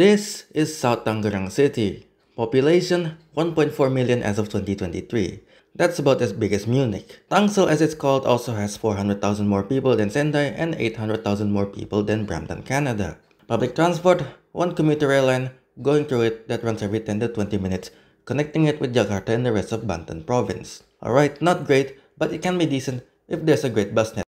This is South Tangerang City. Population 1.4 million as of 2023. That's about as big as Munich. Tangsel, as it's called, also has 400,000 more people than Sendai and 800,000 more people than Brampton, Canada. Public transport, one commuter rail line going through it that runs every 10 to 20 minutes, connecting it with Jakarta and the rest of Banten province. Alright, not great, but it can be decent if there's a great bus network.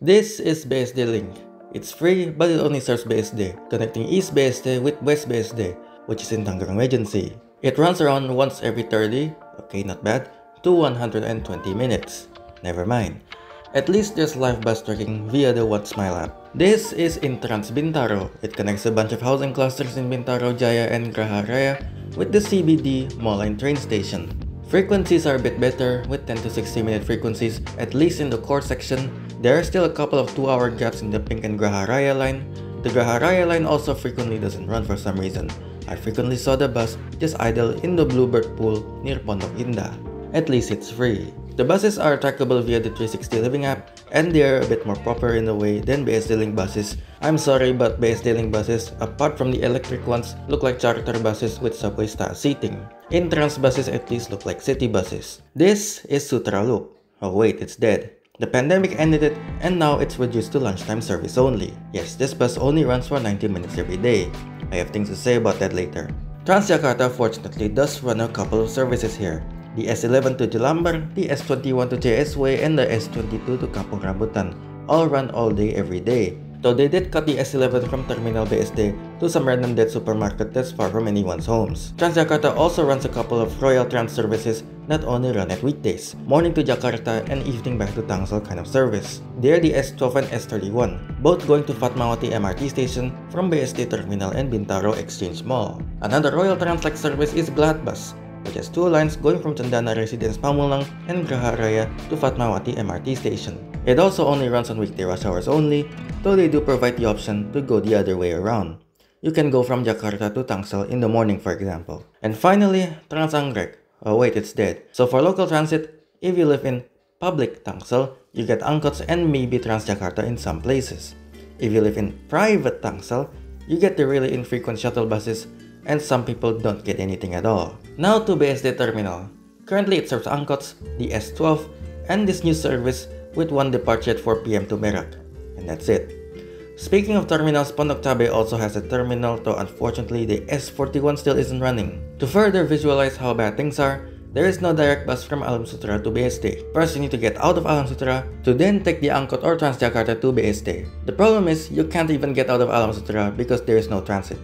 This is BSD Link. It's free, but it only serves BSD, connecting East BSD with West BSD, which is in Tangerang Regency. It runs around once every 30, okay not bad, to 120 minutes. Never mind. At least there's live bus tracking via the OneSmile app. This is in Trans Bintaro. It connects a bunch of housing clusters in Bintaro Jaya and Graha Raya with the CBD Mall Line train station. Frequencies are a bit better with 10 to 60 minute frequencies, at least in the core section. There are still a couple of 2-hour gaps in the Pink and Graha Raya line. The Graha Raya line also frequently doesn't run for some reason. I frequently saw the bus just idle in the Bluebird pool near Pondok Indah. At least it's free. The buses are trackable via the 360 Living app, and they are a bit more proper in a way than BSD Link buses. I'm sorry, but BSD Link buses, apart from the electric ones, look like charter buses with subway style seating. In-trans buses at least look like city buses. This is Sutera Loop. Oh wait, it's dead. The pandemic ended it, and now it's reduced to lunchtime service only. Yes, this bus only runs for 90 minutes every day. I have things to say about that later. Transjakarta fortunately does run a couple of services here. The S11 to Jelambar, the S21 to JSW, and the S22 to Kampung Rambutan all run all day every day. Though they did cut the S11 from Terminal BSD to some random dead supermarket that's far from anyone's homes. Transjakarta also runs a couple of Royal Trans services that only run at weekdays, morning to Jakarta and evening back to Tangsel kind of service. They're the S12 and S31, both going to Fatmawati MRT station from BSD Terminal and Bintaro Exchange Mall. Another Royal Trans-like service is GladBus, which has 2 lines going from Cendana Residence Pamulang and Graha Raya to Fatmawati MRT station. It also only runs on weekday rush hours only, though they do provide the option to go the other way around. You can go from Jakarta to Tangsel in the morning, for example. And finally, Transanggrek. Oh wait, it's dead. So for local transit, if you live in public Tangsel, you get angkots and maybe Transjakarta in some places. If you live in private Tangsel, you get the really infrequent shuttle buses, and some people don't get anything at all. Now to BSD Terminal. Currently it serves angkots, the S12, and this new service with one departure at 4 PM to Merak. And that's it. Speaking of terminals, Pondok Cabe also has a terminal, though unfortunately the S41 still isn't running. To further visualize how bad things are, there is no direct bus from Alam Sutera to BSD. First, you need to get out of Alam Sutera to then take the angkot or Transjakarta to BSD. The problem is, you can't even get out of Alam Sutera because there is no transit.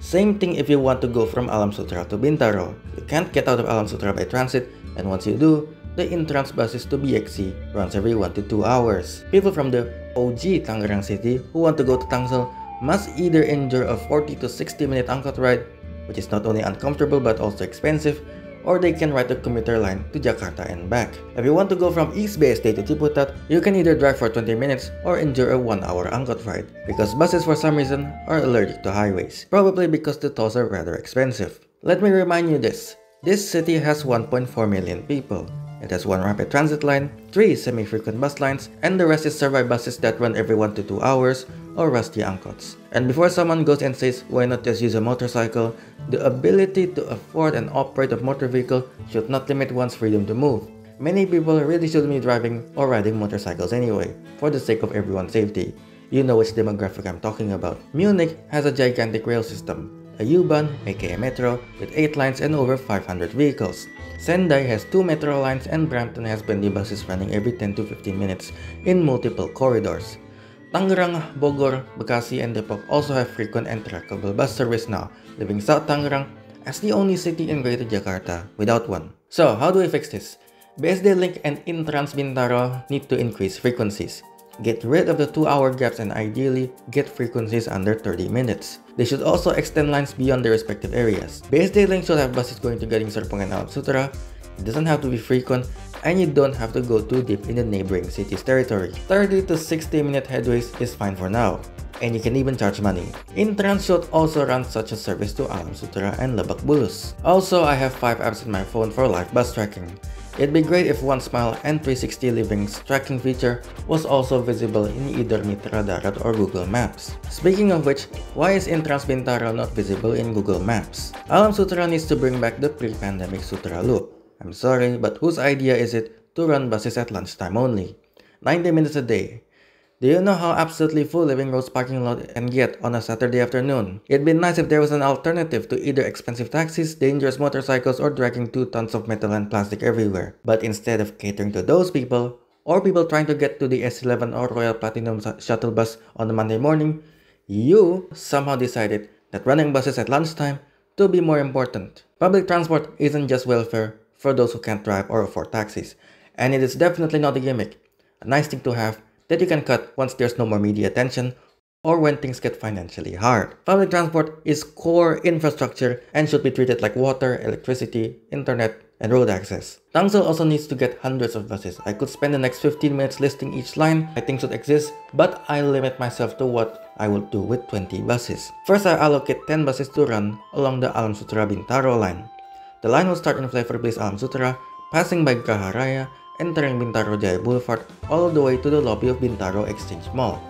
Same thing if you want to go from Alam Sutera to Bintaro. You can't get out of Alam Sutera by transit, and once you do, the in-trans buses to BXC runs every 1 to 2 hours. People from the OG Tangerang City who want to go to Tangsel must either endure a 40 to 60 minute angkot ride, which is not only uncomfortable but also expensive, or they can ride the commuter line to Jakarta and back. If you want to go from East BSD to Ciputat, you can either drive for 20 minutes or endure a 1-hour angkot ride, because buses for some reason are allergic to highways, probably because the tolls are rather expensive. Let me remind you this. This city has 1.4 million people. It has one rapid transit line, 3 semi-frequent bus lines, and the rest is served by buses that run every 1 to 2 hours or rusty angkots. And before someone goes and says, why not just use a motorcycle, the ability to afford and operate a motor vehicle should not limit one's freedom to move. Many people really shouldn't be driving or riding motorcycles anyway, for the sake of everyone's safety. You know which demographic I'm talking about. Munich has a gigantic rail system. A U-Bahn, aka Metro, with 8 lines and over 500 vehicles. Sendai has 2 Metro lines, and Brampton has bendy buses running every 10 to 15 minutes in multiple corridors. Tangerang, Bogor, Bekasi, and Depok also have frequent and trackable bus service now, leaving South Tangerang as the only city in Greater Jakarta without one. So how do we fix this? BSD Link and in-trans Bintaro need to increase frequencies. Get rid of the 2-hour gaps and ideally get frequencies under 30 minutes. They should also extend lines beyond their respective areas. BSD Link should have buses going to Gading Serpong and Alam Sutera. It doesn't have to be frequent, and you don't have to go too deep in the neighboring city's territory. 30 to 60 minute headways is fine for now, and you can even charge money. In-trans should also run such a service to Alam Sutera and Lebak Bulus. Also, I have 5 apps in my phone for live bus tracking. It'd be great if OneSmile and 360 Living's tracking feature was also visible in either Mitra Darat or Google Maps. Speaking of which, why is Trans Bintaro not visible in Google Maps? Alam Sutera needs to bring back the pre-pandemic Sutera Loop. I'm sorry, but whose idea is it to run buses at lunchtime only? 90 minutes a day. Do you know how absolutely full Living Road's parking lot can get on a Saturday afternoon? It'd be nice if there was an alternative to either expensive taxis, dangerous motorcycles, or dragging 2 tons of metal and plastic everywhere. But instead of catering to those people, or people trying to get to the S11 or Royal Platinum shuttle bus on a Monday morning, you somehow decided that running buses at lunchtime to be more important. Public transport isn't just welfare for those who can't drive or afford taxis, and it is definitely not a gimmick. A nice thing to have that you can cut once there's no more media attention or when things get financially hard. Public transport is core infrastructure and should be treated like water, electricity, internet, and road access. Tangsel also needs to get hundreds of buses. I could spend the next 15 minutes listing each line I think should exist, but I limit myself to what I will do with 20 buses. First, I allocate 10 buses to run along the Alam Sutera Bintaro line. The line will start in Flavor Place Alam Sutera, passing by Graharaya, entering Bintaro Jaya Boulevard all the way to the lobby of Bintaro Exchange Mall.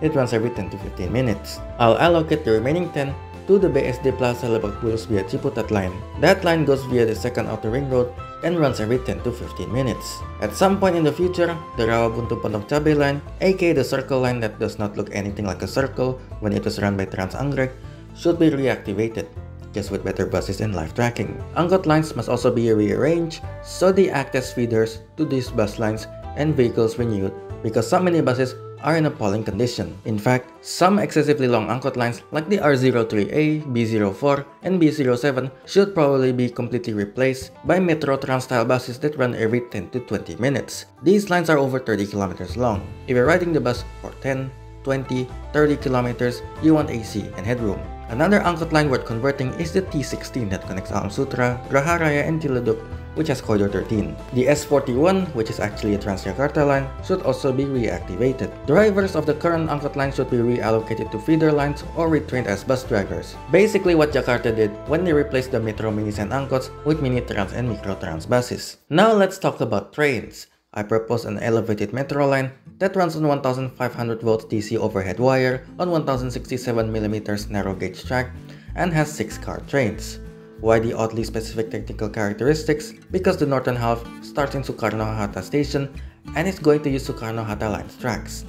It runs every 10 to 15 minutes. I'll allocate the remaining 10 to the BSD Plaza Lebak Bulus via Ciputat line. That line goes via the second outer ring road and runs every 10 to 15 minutes. At some point in the future, the Rawabuntu Pondok Cabe line, aka the circle line that does not look anything like a circle when it was run by Transanggrek, should be reactivated, just with better buses and live tracking. Angkot lines must also be rearranged so they act as feeders to these bus lines and vehicles renewed, because so many buses are in appalling condition. In fact, some excessively long angkot lines like the R03A, B04, and B07 should probably be completely replaced by Metro Trans-style buses that run every 10 to 20 minutes. These lines are over 30 kilometers long. If you're riding the bus for 10, 20, 30 kilometers, you want AC and headroom. Another angkot line worth converting is the T16 that connects Alam Sutera, Graharaya, and Tiladuk, which has corridor 13. The S41, which is actually a Transjakarta line, should also be reactivated. Drivers of the current angkot line should be reallocated to feeder lines or retrained as bus drivers. Basically what Jakarta did when they replaced the metro minis and angkots with mini trams and micro trams buses. Now let's talk about trains. I propose an elevated metro line that runs on 1500 volts DC overhead wire on 1067 mm narrow gauge track and has 6-car trains. Why the oddly specific technical characteristics? Because the northern half starts in Sukarno-Hatta station and is going to use Sukarno-Hatta line's tracks.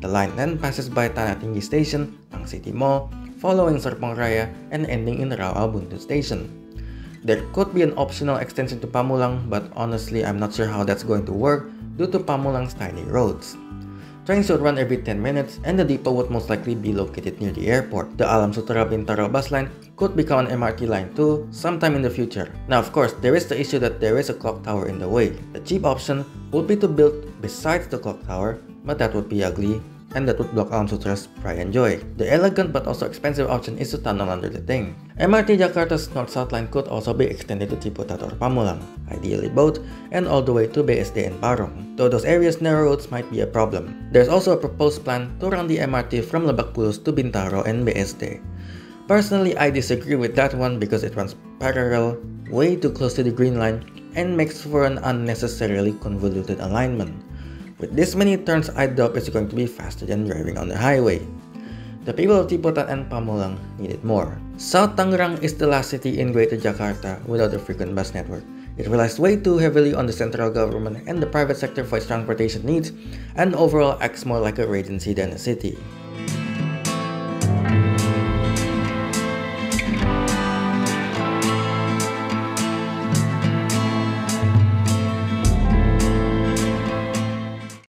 The line then passes by Tanah Tinggi station, Pang City Mall, following Serpong Raya and ending in Rawabuntu station. There could be an optional extension to Pamulang, but honestly I'm not sure how that's going to work due to Pamulang's tiny roads. Trains should run every 10 minutes and the depot would most likely be located near the airport. The Alam Sutera Bintaro bus line could become an MRT line too sometime in the future. Now of course, there is the issue that there is a clock tower in the way. The cheap option would be to build besides the clock tower, but that would be ugly and that would block Alam Sutera's pride and joy. The elegant but also expensive option is to tunnel under the thing. MRT Jakarta's north-south line could also be extended to Ciputat or Pamulang, ideally both, and all the way to BSD and Parung, though those areas' narrow roads might be a problem. There's also a proposed plan to run the MRT from Lebak Bulus to Bintaro and BSD. Personally, I disagree with that one because it runs parallel, way too close to the green line, and makes for an unnecessarily convoluted alignment. With this many turns, I doubt it's going to be faster than driving on the highway. The people of Ciputat and Pamulang needed more. South Tangerang is the last city in Greater Jakarta without a frequent bus network. It relies way too heavily on the central government and the private sector for its transportation needs, and overall acts more like a regency than a city.